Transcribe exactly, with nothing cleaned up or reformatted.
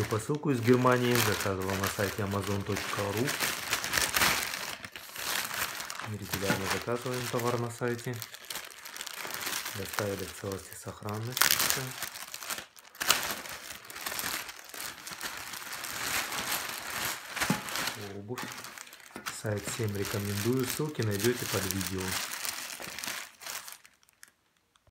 Горячую посылку из Германии заказывал на сайте амазон точка ру. Регулярно заказываем товар на сайте. Доставили в целости и сохранности. Обувь. Сайт всем рекомендую. Ссылки найдете под видео.